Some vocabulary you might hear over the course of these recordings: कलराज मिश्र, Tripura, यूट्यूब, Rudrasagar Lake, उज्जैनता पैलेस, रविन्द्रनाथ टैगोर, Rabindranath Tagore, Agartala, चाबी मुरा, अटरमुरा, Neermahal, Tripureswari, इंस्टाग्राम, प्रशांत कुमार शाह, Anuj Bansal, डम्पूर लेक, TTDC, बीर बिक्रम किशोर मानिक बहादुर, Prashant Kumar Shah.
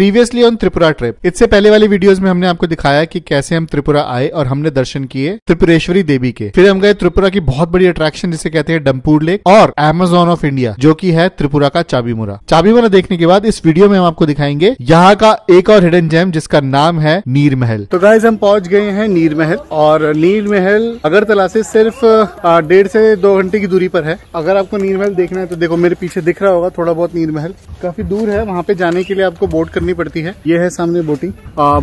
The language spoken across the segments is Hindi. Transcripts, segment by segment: Previously on Tripura trip. इससे पहले वाली वीडियोस में हमने आपको दिखाया कि कैसे हम त्रिपुरा आए और हमने दर्शन किए त्रिपुरेश्वरी देवी के। फिर हम गए त्रिपुरा की बहुत बड़ी अट्रैक्शन जिसे कहते हैं डम्पूर लेक और एमेजॉन ऑफ इंडिया, जो की है त्रिपुरा का चाबी मुरा। चाबी मुरा देखने के बाद इस वीडियो में हम आपको दिखाएंगे यहाँ का एक और हिडन जेम जिसका नाम है नीरमहल। तो गाइस हम पहुंच गए हैं नीरमहल, और नीरमहल अगरतला से सिर्फ 1.5 से 2 घंटे की दूरी पर है। अगर आपको नीरमहल देखना है तो देखो मेरे पीछे दिख रहा होगा थोड़ा बहुत नीरमहल, काफी दूर है। वहाँ पे जाने के लिए आपको बोट करनी पड़ती है, ये है सामने बोटिंग,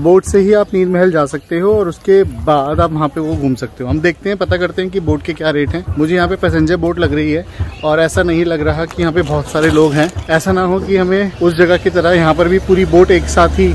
बोट से ही आप नीरमहल जा सकते हो और उसके बाद आप वहाँ पे वो घूम सकते हो। हम देखते हैं, पता करते हैं कि बोट के क्या रेट हैं। मुझे यहाँ पे पैसेंजर बोट लग रही है और ऐसा नहीं लग रहा कि यहाँ पे बहुत सारे लोग हैं, ऐसा ना हो कि हमें उस जगह की तरह यहाँ पर भी पूरी बोट एक साथ ही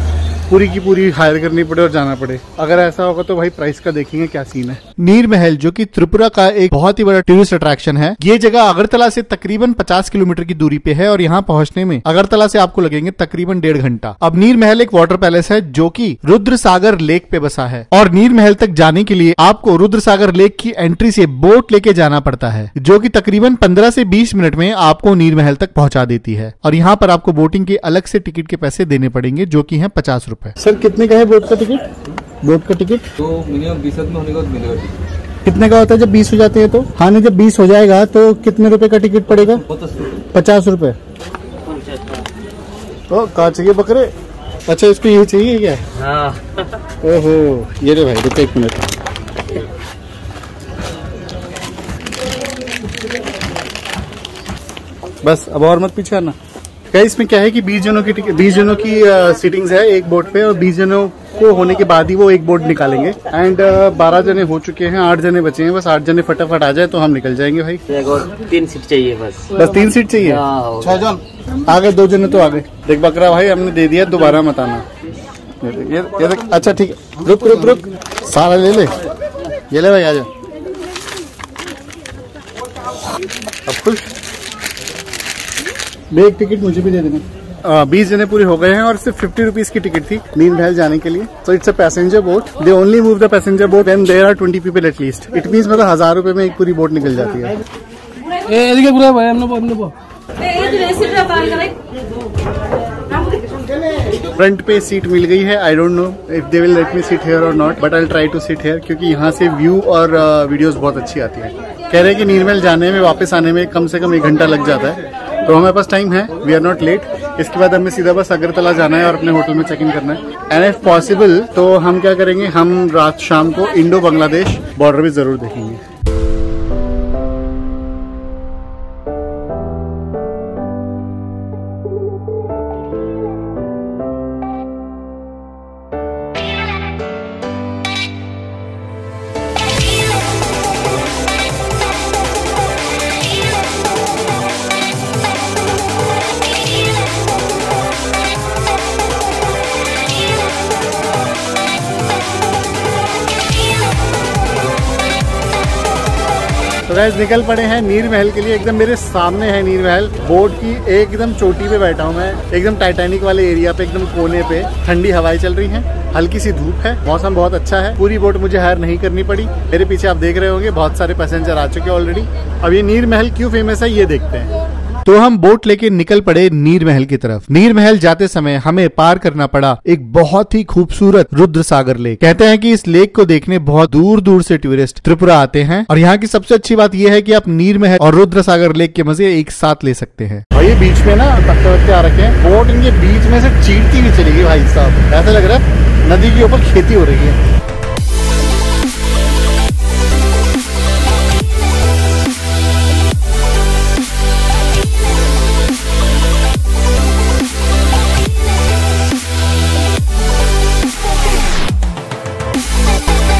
पूरी की पूरी हायर करनी पड़े और जाना पड़े। अगर ऐसा होगा तो भाई प्राइस का देखेंगे क्या सीन है। नीरमहल जो कि त्रिपुरा का एक बहुत ही बड़ा टूरिस्ट अट्रैक्शन है, ये जगह अगरतला से तकरीबन 50 किलोमीटर की दूरी पे है और यहाँ पहुँचने में अगरतला से आपको लगेंगे तकरीबन 1.5 घंटा। अब नीरमहल एक वाटर पैलेस है जो कि रुद्रसागर लेक पे बसा है, और नीरमहल तक जाने के लिए आपको रुद्रसागर लेक की एंट्री से बोट लेके जाना पड़ता है, जो कि तकरीबन 15 से 20 मिनट में आपको नीरमहल तक पहुँचा देती है। और यहाँ पर आपको बोटिंग के अलग से टिकट के पैसे देने पड़ेंगे जो की है 50 रुपए। सर कितने का है बोट का टिकट? बोट का टिकट तो मिनिमम 20 में होने का मिलेगा। कितने का होता है जब 20 हो जाते हैं तो? हाँ नहीं, जब 20 हो जाएगा तो कितने रुपए का टिकट पड़ेगा? 50 रुपए। तो कहाँ चाहिए बकरे? अच्छा इसको ये चाहिए क्या? हाँ। ओहो ये रे भाई रुपये, 1 मिनट। बस अब और मत पीछे आना। इसमें क्या है कि 20 जनों की सीटिंग्स है एक बोट पे, और 20 जनों को होने के बाद ही वो एक बोट निकालेंगे। एंड 12 जने हो चुके हैं, 8 जने बचे हैं, बस 8 जने फटाफट आ जाए तो हम निकल जाएंगे भाई। और 3 सीट चाहिए बस 3 सीट चाहिए। आ गए 2 जने तो आ गए। देख बकरा भाई हमने दे दिया, दोबारा मत आना। अच्छा ठीक है, रुक रुक रुक, सारा ले ले, ये ले भाई आ जाओ। अब खुश, एक टिकट मुझे भी दे देना। 20 जने पूरे हो गए हैं और सिर्फ 50 रुपीज की टिकट थी नीरमहल जाने के लिए। So it's a passenger boat, they only move the passenger boat and there are 20 people at least. It means मतलब 1000 रुपए में एक पूरी बोट निकल जाती है। फ्रंट पे सीट मिल गई है। I don't know if they will let me sit here और not, but I will try to sit here, क्योंकि यहाँ से व्यू और वीडियोस बहुत अच्छी आती है। कह रहे हैं कि नीरमहल जाने में वापस आने में कम से कम 1 घंटा लग जाता है, तो हमारे पास टाइम है, वी आर नॉट लेट। इसके बाद हमें सीधा बस अगरतला जाना है और अपने होटल में चेक इन करना है। एंड इफ पॉसिबल तो हम क्या करेंगे, हम रात शाम को इंडो बांग्लादेश बॉर्डर भी जरूर देखेंगे। गाइस निकल पड़े हैं नीरमहल के लिए। एकदम मेरे सामने है नीरमहल, बोर्ड की एकदम चोटी पे बैठा हूँ मैं, एकदम टाइटैनिक वाले एरिया पे, एकदम कोने पे। ठंडी हवाएं चल रही हैं, हल्की सी धूप है, मौसम बहुत अच्छा है। पूरी बोट मुझे हायर नहीं करनी पड़ी। मेरे पीछे आप देख रहे होंगे बहुत सारे पैसेंजर आ चुके हैं ऑलरेडी। अब ये नीरमहल क्यों फेमस है ये देखते हैं। तो हम बोट लेके निकल पड़े नीरमहल की तरफ। नीरमहल जाते समय हमें पार करना पड़ा एक बहुत ही खूबसूरत रुद्रसागर लेक। कहते हैं कि इस लेक को देखने बहुत दूर दूर से टूरिस्ट त्रिपुरा आते हैं, और यहाँ की सबसे अच्छी बात यह है कि आप नीरमहल और रुद्रसागर लेक के मजे एक साथ ले सकते हैं। और ये बीच में ना तख्ते आ रखे हैं, बोट इनके बीच में से चीरती हुई चली गई भाई साहब, ऐसा लग रहा है नदी के ऊपर खेती हो रही है।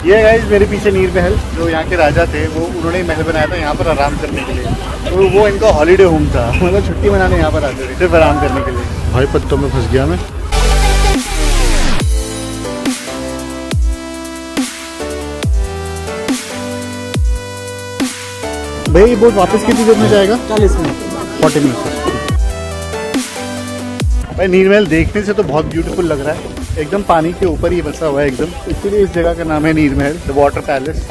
ये गाइस मेरे पीछे नीरमहल, जो यहाँ के राजा थे वो उन्होंने महल बनाया था यहाँ पर आराम करने के लिए, तो वो इनका हॉलीडे होम था, मतलब छुट्टी मनाने यहाँ पर आते थे सिर्फ आराम करने के लिए। भाई पत्तों में फंस गया मैं। भाई बोट वापस कितनी देर में जाएगा? 40 मिनट, 40 मिनट। भाई नीरमहल देखने से तो बहुत ब्यूटीफुल लग रहा है, एकदम पानी के ऊपर ही बसा हुआ है एकदम, इसीलिए इस जगह का नाम है Neermahal, the water palace.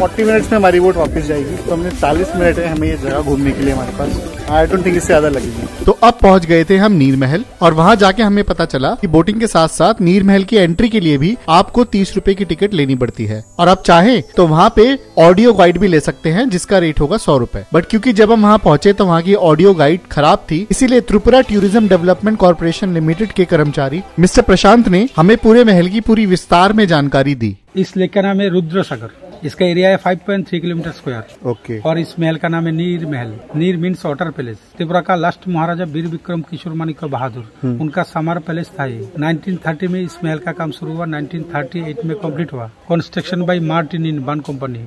40 minutes में हमारी बोट वापस जाएगी, तो हमने 40 मिनट है हमें ये जगह घूमने के लिए हमारे पास। आई डोंट थिंक इससे ज्यादा लगेगी। तो अब पहुंच गए थे हम नीरमहल और वहां जाके हमें पता चला कि बोटिंग के साथ साथ नीरमहल की एंट्री के लिए भी आपको 30 रुपए की टिकट लेनी पड़ती है और आप चाहे तो वहाँ पे ऑडियो गाइड भी ले सकते हैं जिसका रेट होगा 100 रुपए। बट क्यूँकी जब हम वहाँ पहुँचे तो वहाँ की ऑडियो गाइड खराब थी, इसीलिए Tripura tourism development corporation limited के कर्मचारी मिस्टर प्रशांत ने हमें पूरे महल की पूरी विस्तार में जानकारी दी। इस लेक का नाम है रुद्रसागर, इसका एरिया है 5.3 किलोमीटर स्क्वायर। ओके। और इस महल का नाम है नीर महल। नीर मीन्स वाटर पैलेस। त्रिपुरा का लास्ट महाराजा बीर बिक्रम किशोर मानिक बहादुर, उनका समर पैलेस था ये। 1930 में इस महल का काम शुरू हुआ, 1938 में कंप्लीट हुआ। कंस्ट्रक्शन बाय मार्टिन इन बन कंपनी,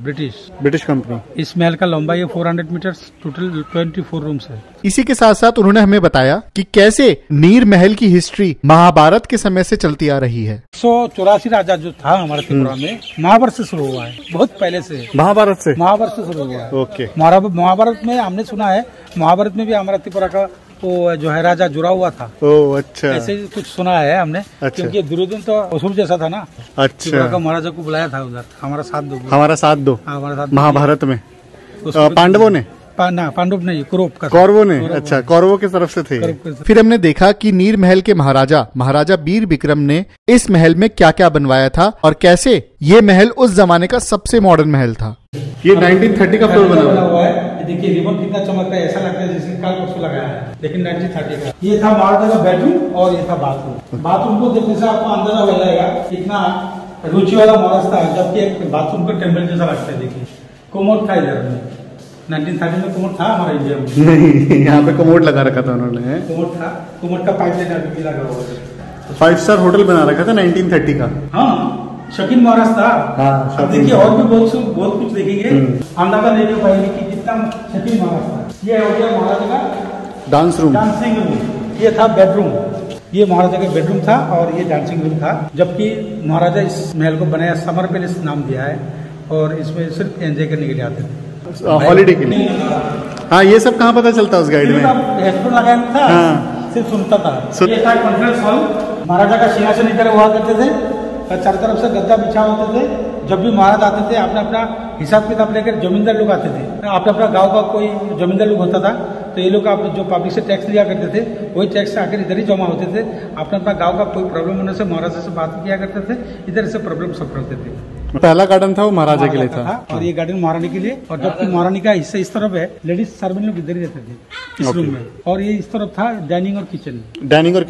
ब्रिटिश कंपनी। इस महल का लंबाई है 400 मीटर, टोटल 24 रूम है। इसी के साथ साथ उन्होंने हमें बताया कि कैसे नीर महल की हिस्ट्री महाभारत के समय से चलती आ रही है। 184 राजा जो था हमारे त्रिपुरा में, महाभारत से शुरू हुआ है, बहुत पहले से। महाभारत से शुरू हुआ है। ओके। महाभारत में हमने सुना है, महाभारत में भी हमारा त्रिपुरा का वो जो है राजा जुड़ा हुआ था। ओह अच्छा। ऐसे कुछ सुना है हमने। अच्छा। क्योंकि दुर्योधन तो असुर जैसा था ना। अच्छा। का महाराजा को बुलाया था उधर, हमारा साथ दो महाभारत में पांडवों ने, पांडव नहीं कौरवों ने। अच्छा, कौरवों की तरफ से थे। फिर हमने देखा कि नीर महल के महाराजा बीर बिक्रम ने इस महल में क्या क्या बनवाया था और कैसे ये महल उस जमाने का सबसे मॉडर्न महल था। ये 1930 का फ्लोर बना हुआ है। देखिए रिबन कितना चमकता है, ऐसा लगता है जैसे काल परसों लगाया है, लेकिन 1930 का। ये था महाराजा का बेडरूम और ये था बाथरूम। बाथरूम को देखने से आपको अंदाजा हो जाएगा कितना रुचि वाला महाराज था, जबकि बाथरूम का टेम्पल जैसा लगता है। देखिए कोमोड था इधर में, 1930 में कोमोड था हमारे इंडिया में नहीं, यहाँ पे कोमोड लगा रखा था उन्होंने। कोमोड था, कोमोड का 5 लाइन लगा हुआ था। 5 स्टार होटल बना रखा था 1930 का। हाँ, शकीन महाराज था। हाँ, देखिए और भी बहुत कुछ देखेंगे, अंदाजा लेके पाएंगे कि कितना शकीन महाराज था। ये हो गया महाराजा का डांसिंग रूम। ये था बेडरूम, ये महाराजा का बेडरूम था और ये डांसिंग रूम था। जबकि महाराजा इस महल को बनाया, समर पैलेस नाम दिया है, और इसमें सिर्फ एंजॉय करने के लिए आते थे, हॉलीडे के लिए। हाँ, ये सब कहाँ पता चलता उस गाइड में, हेडफोन लगाया था। हाँ। सिर्फ सुनता था। ये था कॉन्फ्रेंस हॉल, महाराजा का सिंहासन इधर हुआ करते थे और चारों तरफ से गद्दा बिछा होते थे। जब भी महाराज आते थे अपना अपना हिसाब किताब लेकर जमींदार लोग आते थे, अपना अपना गांव का कोई जमींदार लोग होता था, तो ये लोग आप जो पब्लिक से टैक्स लिया करते थे वही टैक्स आकर इधर ही जमा होते थे। अपना अपना गांव का कोई प्रॉब्लम होने से महाराजा से बात किया करते थे, इधर से प्रॉब्लम सॉल्व करते थे। पहला गार्डन था वो महाराजा के लिए था और ये गार्डन महारानी के लिए। और जबकि महारानी का हिस्सा इस तरफ है, लेडीज सर्वेंट लोग इधर ही रहते थे इस रूम में, और ये इस तरफ था डाइनिंग और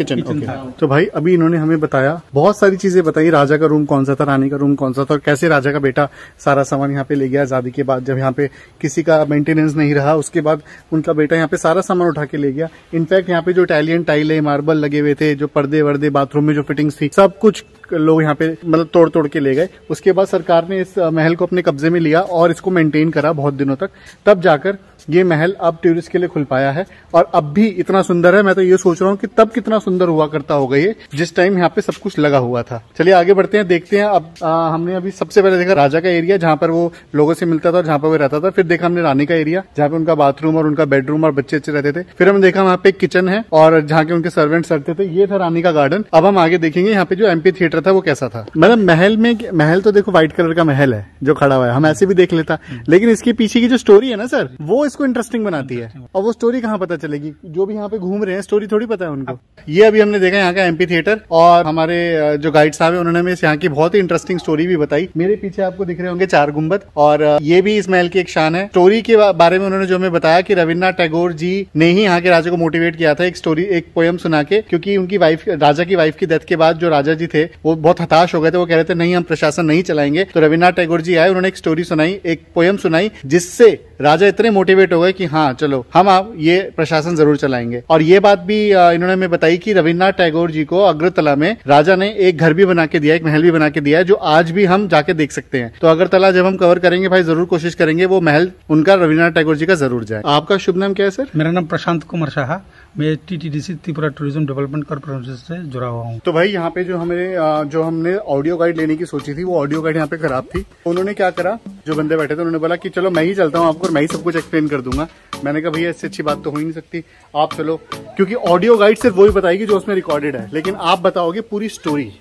किचन। तो भाई अभी इन्होंने हमें बताया, बहुत सारी चीजें बताई, राजा का रूम कौन सा था, रानी का रूम कौन सा था, और कैसे राजा का बेटा सारा सामान यहाँ पे ले गया आजादी के बाद, जब यहाँ पे किसी का मेंटेनेंस नहीं रहा, उसके बाद उनका बेटा यहाँ पे सारा सामान उठा के ले गया। इनफैक्ट यहाँ पे जो इटालियन टाइले मार्बल लगे हुए थे, जो पर्दे वर्दे बाथरूम में जो फिटिंग्स थी, सब कुछ लोग यहाँ पे मतलब तोड़ तोड़ के ले गए। उसके बाद सरकार ने इस महल को अपने कब्जे में लिया और इसको मेंटेन करा बहुत दिनों तक, तब जाकर ये महल अब टूरिस्ट के लिए खुल पाया है और अब भी इतना सुंदर है। मैं तो ये सोच रहा हूँ कि तब कितना सुंदर हुआ करता होगा ये, जिस टाइम यहाँ पे सब कुछ लगा हुआ था। चलिए आगे बढ़ते हैं, देखते हैं। अब हमने अभी सबसे पहले देखा राजा का एरिया जहाँ पर वो लोगों से मिलता था, जहाँ पर वो रहता था। फिर देखा हमने रानी का एरिया जहाँ पे उनका बाथरूम और उनका बेडरूम और बच्चे अच्छे रहते थे। फिर हमने देखा वहाँ पे किचन है और जहाँ के उनके सर्वेंट्स रहते थे। ये था रानी का गार्डन। अब हम आगे देखेंगे यहाँ पे जो एम्फी थिएटर था वो कैसा था। मतलब महल में, महल तो देखो व्हाइट कलर का महल है जो खड़ा हुआ है, हम ऐसे भी देख लेता, लेकिन इसके पीछे की जो स्टोरी है ना सर, वो इसको इंटरेस्टिंग बनाती है। और वो स्टोरी कहाँ पता चलेगी, जो भी यहाँ पे घूम रहे हैं स्टोरी थोड़ी पता है उनको। ये अभी हमने देखा यहाँ का एम्फी थिएटर और हमारे जो गाइड साहब है उन्होंने हमें यहाँ की बहुत ही इंटरेस्टिंग स्टोरी भी बताई। मेरे पीछे आपको दिख रहे होंगे 4 गुंबद, और ये भी इस महल की एक शान है। स्टोरी के बारे में उन्होंने जो हमें बताया कि रविन्द्रनाथ टैगोर जी ने ही यहाँ के राजा को मोटिवेट किया था एक पोएम सुना के, क्योंकि उनकी वाइफ, राजा की वाइफ की डेथ के बाद जो राजा जी थे वो बहुत हताश हो गए थे, वो कह रहे थे नहीं हम प्रशासन नहीं चलाएंगे। तो रविन्द्रनाथ टैगोर जी आए, उन्होंने एक स्टोरी सुनाई, एक पोएम सुनाई, जिससे राजा इतने मोटिवेट हो गए कि हाँ चलो हम आप ये प्रशासन जरूर चलाएंगे। और ये बात भी इन्होंने हमें बताई कि रविन्द्रनाथ टैगोर जी को अगरतला में राजा ने एक घर भी बना के दिया, एक महल भी बना के दिया है, जो आज भी हम जाके देख सकते हैं। तो अगरतला जब हम कवर करेंगे भाई, जरूर कोशिश करेंगे वो महल उनका रविन्द्रनाथ टैगोर जी का जरूर जाए। आपका शुभ नाम क्या है सर? मेरा नाम प्रशांत कुमार शाह, मैं TTDC Tripura tourism development corporation से जुड़ा हुआ हूँ। तो भाई यहाँ पे जो हमने ऑडियो गाइड लेने की सोची थी, वो ऑडियो गाइड यहाँ पे खराब थी। उन्होंने क्या करा, जो बंदे बैठे थे उन्होंने बोला कि चलो मैं ही चलता हूँ आपको, मैं ही सब कुछ एक्सप्लेन कर दूंगा। मैंने कहा भैया इससे अच्छी बात तो हो ही नहीं सकती, आप चलो, क्योंकि ऑडियो गाइड सिर्फ वही बताएगी जो उसमें रिकॉर्डेड है, लेकिन आप बताओगे पूरी स्टोरी।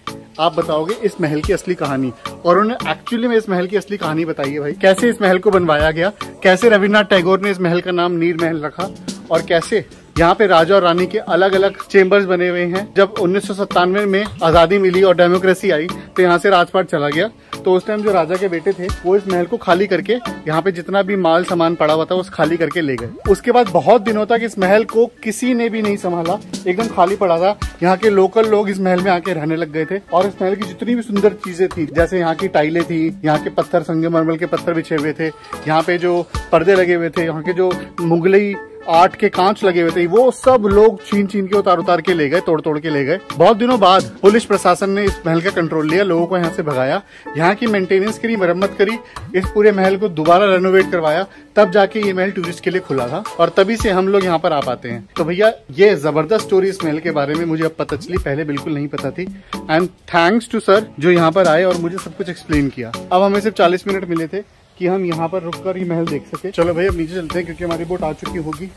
आप बताओगे इस महल की असली कहानी। और उन्होंने एक्चुअली में इस महल की असली कहानी बताई है भाई, कैसे इस महल को बनवाया गया, कैसे रविन्द्रनाथ टैगोर ने इस महल का नाम नीर महल रखा और कैसे यहाँ पे राजा और रानी के अलग अलग चेंबर्स बने हुए हैं। जब 1997 में आजादी मिली और डेमोक्रेसी आई तो यहाँ से राजपाट चला गया, तो उस टाइम जो राजा के बेटे थे वो इस महल को खाली करके यहाँ पे जितना भी माल सामान पड़ा हुआ था उस खाली करके ले गए। उसके बाद बहुत दिनों तक इस महल को किसी ने भी नहीं संभाला, एकदम खाली पड़ा था। यहाँ के लोकल लोग इस महल में आके रहने लग गए थे और इस महल की जितनी भी सुंदर चीजें थी, जैसे यहाँ की टाइलें थी, यहाँ के पत्थर संगमरमर के पत्थर बिछे हुए थे, यहाँ पे जो पर्दे लगे हुए थे, यहाँ के जो मुगलई आर्ट के कांच लगे हुए थे, वो सब लोग छीन के उतार के ले गए, तोड़ के ले गए। बहुत दिनों बाद पुलिस प्रशासन ने इस महल का कंट्रोल लिया, लोगों को यहाँ से भगाया, यहाँ की मेंटेनेंस करी, मरम्मत करी, इस पूरे महल को दोबारा रेनोवेट करवाया, तब जाके ये महल टूरिस्ट के लिए खुला था और तभी से हम लोग यहाँ पर आ पाते हैं। तो भैया ये जबरदस्त स्टोरी इस महल के बारे में मुझे अब पता चली, पहले बिल्कुल नहीं पता थी। एंड थैंक्स टू सर जो यहाँ पर आए और मुझे सब कुछ एक्सप्लेन किया। अब हमें सिर्फ 40 मिनट मिले थे कि हम यहाँ पर रुककर ही महल देख सके। चलो भाई अब नीचे चलते हैं क्योंकि हमारी बोट आ चुकी होगी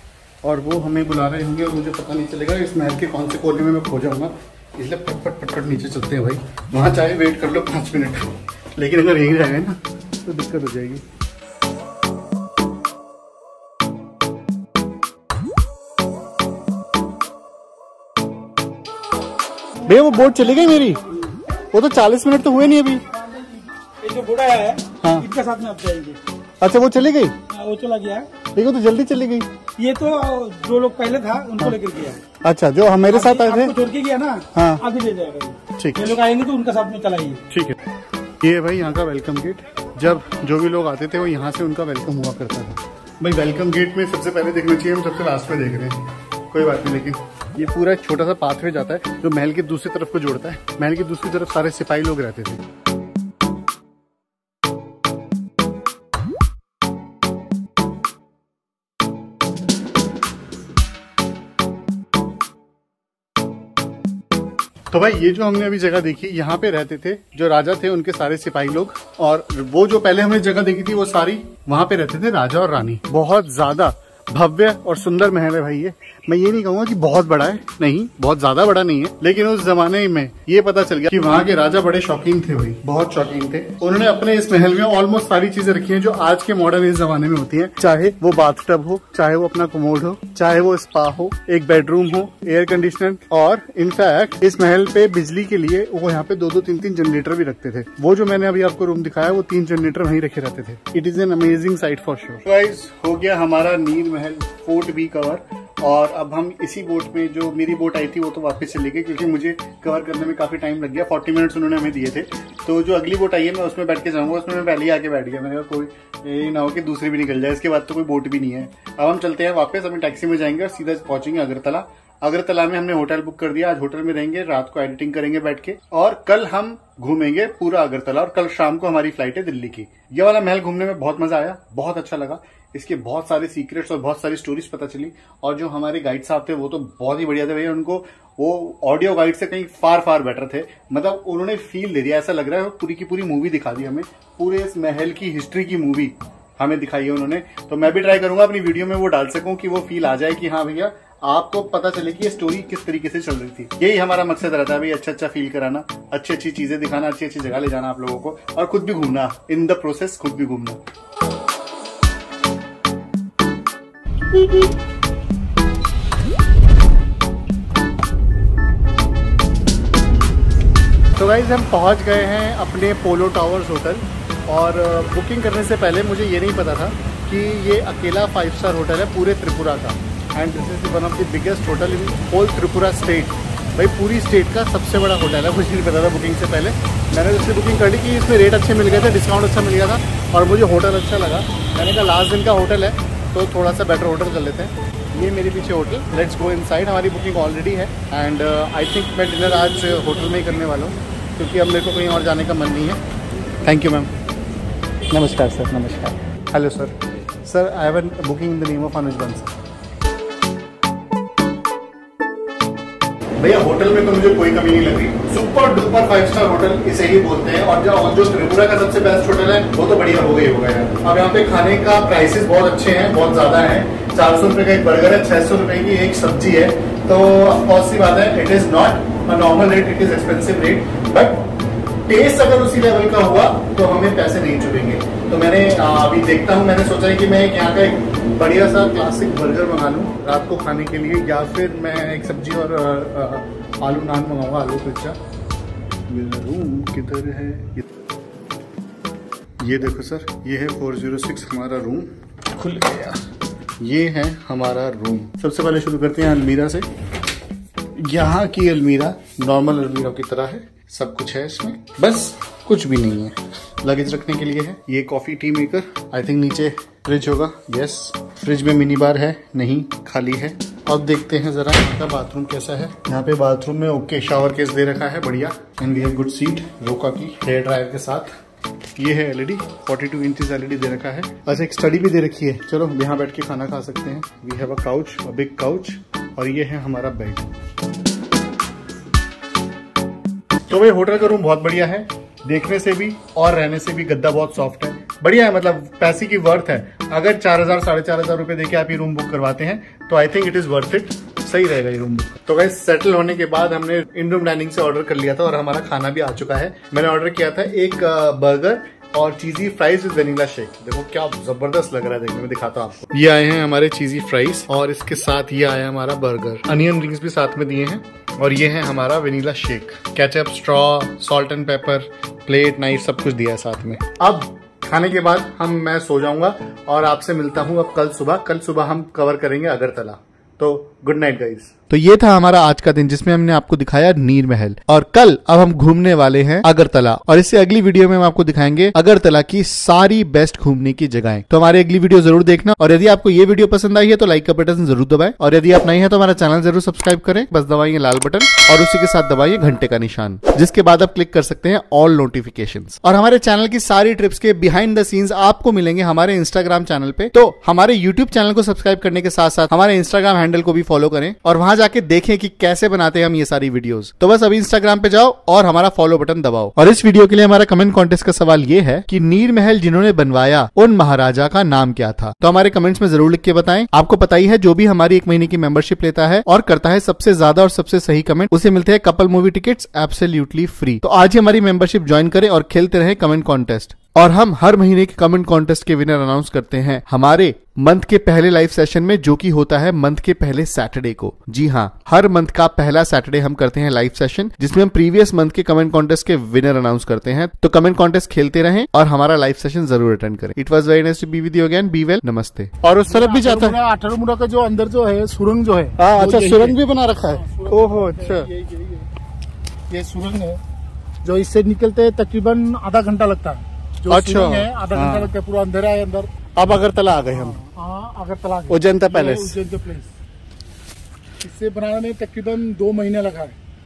और वो हमें बुला रहे होंगे और मुझे पता नहीं चलेगा इस महल के कौन से कोने में मैं खो जाऊँगा, इसलिए फटफट फटफट नीचे चलते हैं भाई। वहाँ चाहे वेट कर लो 5 मिनट, लेकिन अगर यहीं रहेंगे ना तो दिक्कत हो जाएगी। भैया वो बोट चली गई मेरी, वो तो 40 मिनट तो हुए नहीं अभी। जो बूढ़ा है हाँ। इसके साथ में आप जाएंगे। अच्छा वो चली गई? वो चला गया, देखो तो जल्दी चली गई। ये तो जो लोग पहले था उनको लेकर गया। अच्छा जो हमारे साथ आए थे छोड़ के गया ना, हाँ अभी ले जाएगा। ठीक है, लोग आएंगे तो उनका साथ में चलाइए। ठीक है, ये भाई यहाँ का वेलकम गेट, जब जो भी लोग आते थे वो यहाँ से उनका वेलकम हुआ करता था। भाई वेलकम गेट में सबसे पहले देखना चाहिए, हम सबसे लास्ट में देख रहे हैं, कोई बात नहीं। लेकिन ये पूरा एक छोटा सा पाथवे जाता है जो महल की दूसरी तरफ को जोड़ता है। महल की दूसरी तरफ सारे सिपाही लोग रहते थे। तो भाई ये जो हमने अभी जगह देखी, यहाँ पे रहते थे जो राजा थे उनके सारे सिपाही लोग, और वो जो पहले हमने जगह देखी थी वो सारी वहाँ पे रहते थे राजा और रानी। बहुत ज्यादा भव्य और सुंदर महल है भाई ये। मैं ये नहीं कहूँगा कि बहुत बड़ा है, नहीं बहुत ज्यादा बड़ा नहीं है, लेकिन उस जमाने में ये पता चल गया कि वहाँ के राजा बड़े शौकीन थे भाई, बहुत शौकीन थे। उन्होंने अपने इस महल में ऑलमोस्ट सारी चीजें रखी हैं जो आज के मॉडर्न इस जमाने में होती हैं, चाहे वो बाथ टब हो, चाहे वो अपना कमोड हो, चाहे वो स्पा हो, एक बेडरूम हो, एयर कंडीशनर, और इनफैक्ट इस महल पे बिजली के लिए वो यहाँ पे 2-3 जनरेटर भी रखते थे। वो जो मैंने अभी आपको रूम दिखाया वो 3 जनरेटर वहीं रखे रहते थे। It is an amazing site for sure. Guys हो गया हमारा नीर महल फोर्ट भी कवर, और अब हम इसी बोट में, जो मेरी बोट आई थी वो तो वापस चली गई क्योंकि मुझे कवर करने में काफी टाइम लग गया। 40 मिनट्स उन्होंने हमें दिए थे, तो जो अगली बोट आई है मैं उसमें बैठ के जाऊंगा। उसमें मैं पहले ही आके बैठ गया, मैंने कहा कोई ये ना हो कि दूसरी भी निकल जाए, इसके बाद तो कोई बोट भी नहीं है। अब हम चलते हैं वापस, अपनी टैक्सी में जाएंगे और सीधा पहुंचेंगे अगरतला। अगरतला में हमने होटल बुक कर दिया, आज होटल में रहेंगे, रात को एडिटिंग करेंगे बैठ के, और कल हम घूमेंगे पूरा अगरतला, और कल शाम को हमारी फ्लाइट है दिल्ली की। ये वाला महल घूमने में बहुत मजा आया, बहुत अच्छा लगा, इसके बहुत सारे सीक्रेट्स और बहुत सारी स्टोरीज पता चली। और जो हमारे गाइड साहब थे वो तो बहुत ही बढ़िया थे भैया, उनको वो ऑडियो गाइड से कहीं फार बेटर थे, मतलब उन्होंने फील दे दिया, ऐसा लग रहा है पूरी की पूरी मूवी दिखा दी हमें, पूरे इस महल की हिस्ट्री की मूवी हमें दिखाई है उन्होंने। तो मैं भी ट्राई करूंगा अपनी वीडियो में वो डाल सकूं कि वो फील आ जाए कि हाँ भैया आपको पता चले कि ये स्टोरी किस तरीके से चल रही थी। यही हमारा मकसद रहता है भाई, अच्छा अच्छा फील कराना, अच्छी अच्छी चीजें दिखाना, अच्छी अच्छी जगह ले जाना आप लोगों को, और खुद भी घूमना, इन द प्रोसेस खुद भी घूमना। तो गाइस हम पहुंच गए हैं अपने पोलो टावर्स होटल, और बुकिंग करने से पहले मुझे ये नहीं पता था कि ये अकेला 5 स्टार होटल है पूरे त्रिपुरा का, and this is one of the biggest hotel in whole Tripura state. भाई पूरी स्टेट का सबसे बड़ा होटल है, मुझे नहीं पता था बुकिंग से पहले। मैंने उससे बुकिंग कर ली कि इसमें रेट अच्छे मिल गए थे, डिस्काउंट अच्छा मिल गया था और मुझे होटल अच्छा लगा। मैंने कहा लास्ट दिन का होटल है तो थोड़ा सा बेटर होटल कर लेते हैं। ये मेरे पीछे होटल, लेट्स गो इनसाइड। हमारी बुकिंग ऑलरेडी है एंड आई थिंक मैं डिनर आज होटल में ही करने वाला हूँ क्योंकि अब मेरे को कहीं और जाने का मन नहीं है। Thank you ma'am. नमस्कार सर। नमस्कार। Hello sir. Sir I have a booking in the name of Anuj Bansal. भैया होटल में तो मुझे कोई कमी नहीं लग रही, सुपर डुपर 5 स्टार होटल इसे ही बोलते हैं, और जो त्रिपुरा का सबसे बेस्ट होटल है वो तो बढ़िया हो गया यार। अब यहाँ पे खाने का प्राइसेस बहुत अच्छे हैं, बहुत ज्यादा है। 400 रुपए का एक बर्गर है, 600 रुपए की एक सब्जी है, तो ऑब्वियस सी बात है it is not a normal rate, it is expensive rate, but taste अगर उसी level का हुआ तो हमें पैसे नहीं चुकेंगे। तो मैंने अभी देखता हूँ, मैंने सोचा है कि मैं यहाँ का एक बढ़िया सा क्लासिक बर्गर मंगा लूँ रात को खाने के लिए, या फिर मैं एक सब्जी और आलू नान मंगाऊँगा, आलू कुलचा। मेरा रूम किधर है? ये देखो सर, ये है 406 हमारा रूम। खुल गया, ये है हमारा रूम। सबसे पहले शुरू करते हैं अलमीरा से। यहाँ की अलमीरा नॉर्मल अलमीरा की तरह है, सब कुछ है इसमें, बस कुछ भी नहीं है। लगेज रखने के लिए है ये coffee tea maker. I think नीचे फ्रिज होगा। यस, फ्रिज में मिनी बार है, नहीं खाली है। अब देखते हैं जरा यहाँ का बाथरूम कैसा है। यहाँ पे बाथरूम में ओके शावर केस दे रखा है, बढ़िया। And we have good seat रोका की हेयर ड्रायर के साथ। ये है एलईडी, 42 इंचेस एलईडी दे रखा है। अच्छा, एक स्टडी भी दे रखी है, चलो यहाँ बैठ के खाना खा सकते हैं। We have a couch, a big couch, और ये है हमारा बेड। तो भाई होटल का रूम बहुत बढ़िया है, देखने से भी और रहने से भी। गद्दा बहुत सॉफ्ट है, बढ़िया है, मतलब पैसे की वर्थ है। अगर 4000 4500 रुपए देके आप ये रूम बुक करवाते हैं तो I think it is worth it, सही रहेगा ये रूम। तो गाइस, सेटल होने के बाद हमने इन रूम डाइनिंग से ऑर्डर कर लिया था और हमारा खाना भी आ चुका है। मैंने ऑर्डर किया था एक बर्गर और cheesy fries with vanilla shake. देखो क्या जबरदस्त लग रहा है देखने में, दिखाता हूँ आपको। ये आए हैं हमारे चीजी फ्राइज और इसके साथ ये आया हमारा बर्गर, अनियन रिंग्स भी साथ में दिए हैं, और ये है हमारा vanilla shake. Ketchup, straw, salt and pepper, plate, knife, सब कुछ दिया है साथ में। अब खाने के बाद मैं सो जाऊंगा और आपसे मिलता हूँ अब कल सुबह हम कवर करेंगे अगरतला। तो गुड नाइट गाइस। तो ये था हमारा आज का दिन जिसमें हमने आपको दिखाया नीर महल, और कल अब हम घूमने वाले हैं अगरतला, और इससे अगली वीडियो में हम आपको दिखाएंगे अगरतला की सारी बेस्ट घूमने की जगहें। तो हमारी अगली वीडियो जरूर देखना, और यदि आपको ये वीडियो पसंद आई है तो लाइक का बटन जरूर दबाएं, और यदि आप नए हैं तो हमारा चैनल जरूर सब्सक्राइब करें। बस दबाइए लाल बटन और उसी के साथ दबाइए घंटे का निशान, जिसके बाद आप क्लिक कर सकते हैं ऑल नोटिफिकेशन। और हमारे चैनल की सारी ट्रिप्स के बिहाइंड द सीन्स आपको मिलेंगे हमारे इंस्टाग्राम चैनल पे। तो हमारे यूट्यूब चैनल को सब्सक्राइब करने के साथ साथ हमारे इंस्टाग्राम हैंडल को भी फॉलो करें, और वहां जाके देखें कि कैसे बनाते हैं हम ये सारी वीडियोस। तो बस अभी इंस्टाग्राम पे जाओ और हमारा फॉलो बटन दबाओ। और इस वीडियो के लिए हमारा कमेंट कॉन्टेस्ट का सवाल ये है कि नीर महल जिन्होंने बनवाया उन महाराजा का नाम क्या था? तो हमारे कमेंट्स में जरूर लिख के बताएं। आपको पता ही है जो भी हमारी एक महीने की मेंबरशिप लेता है और करता है सबसे ज्यादा और सबसे सही कमेंट, उसे मिलते हैं couple movie tickets absolutely free. तो आज ही हमारी मेंबरशिप ज्वाइन करें और खेलते रहे कमेंट कॉन्टेस्ट, और हम हर महीने के कमेंट कॉन्टेस्ट के विनर अनाउंस करते हैं हमारे मंथ के पहले लाइव सेशन में, जो कि होता है मंथ के पहले सैटरडे को। जी हाँ, हर मंथ का पहला सैटरडे हम करते हैं लाइव सेशन, जिसमें हम प्रीवियस मंथ के कमेंट कॉन्टेस्ट के विनर अनाउंस करते हैं। तो कमेंट कॉन्टेस्ट खेलते रहें और हमारा लाइव सेशन जरूर अटेंड करें। It was very nice to be with you again, be well, नमस्ते। और उस तरफ भी जाता है अटरमुरा का, जो अंदर जो है सुरंग जो है। अच्छा, सुरंग भी बना रखा है। ओहो, अच्छा, ये सुरंग है जो इससे निकलते तकरीबन आधा घंटा लगता है। अच्छा, आधा घंटा लगता है, पूरा अंधेरा है अंदर। अब अगरतला आ गए हम। अगरतला उज्जैनता पैलेस, इससे बनाने में तकरीबन 2 महीने लगा है।